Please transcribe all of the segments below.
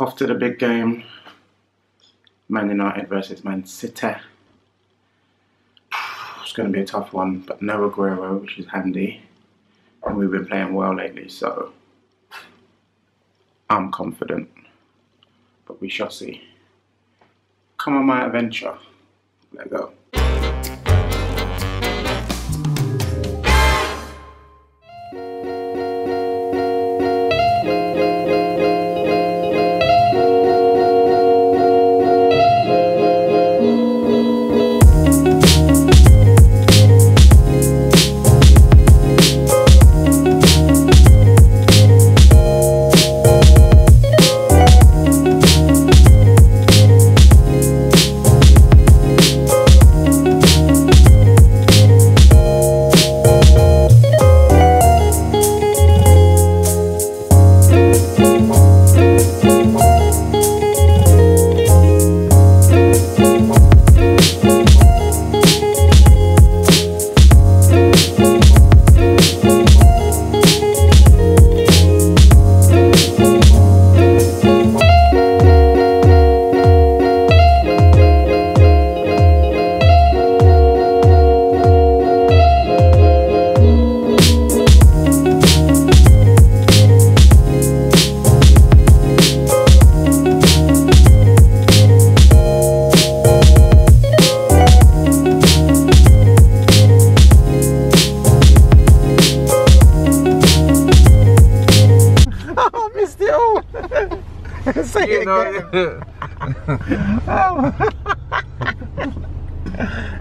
Off to the big game, Man United versus Man City. It's going to be a tough one, but no Aguero, which is handy. And we've been playing well lately, so I'm confident. But we shall see. Come on my adventure. Let's go.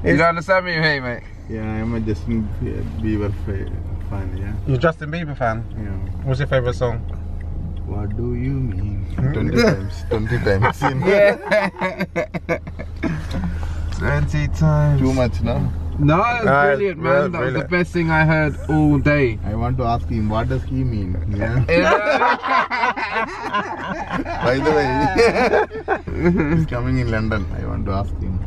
You don't understand me, hey mate? Yeah, I'm a Justin Bieber fan, yeah. You're a Justin Bieber fan? Yeah. What's your favourite song? What do you mean? 20 times. Yeah. 20 times. Too much, no? No, it's brilliant, man. That was the best thing I heard all day. I want to ask him, what does he mean? Yeah. By the way, he's coming in London. I want to ask him.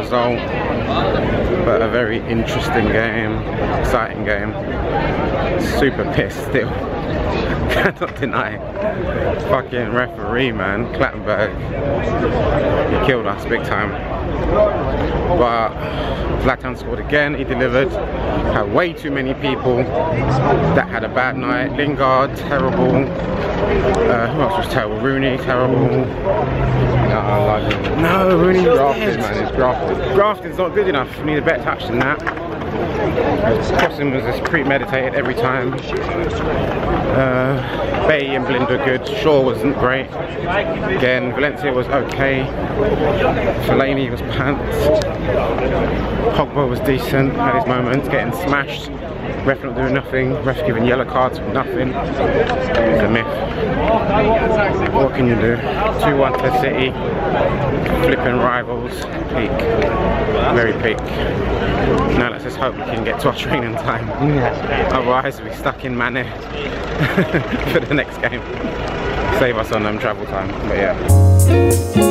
Result, but a very interesting game, exciting game. Super pissed still, cannot deny it. Fucking referee, man, Clattenburg, he killed us big time. But Zlatan scored again, he delivered. Had way too many people that had a bad night. Lingard, terrible. Who else was terrible? Rooney, terrible. No, Rooney. Grafton, man, it's Grafton. Grafton's not good enough. We need a better touch than that. Crossing was just premeditated every time. Bay and Blind were good. Shaw wasn't great. Again, Valencia was okay. Fellaini was pants. Pogba was decent at his moments, getting smashed. Ref not doing nothing. Ref giving yellow cards for nothing. It's a myth. What can you do? 2-1 to City. Flipping rivals. Peak. Very peak. Now let's just hope we can get to our training time. Yeah. Otherwise we'll be stuck in Mané for the next game. Save us on travel time. But yeah.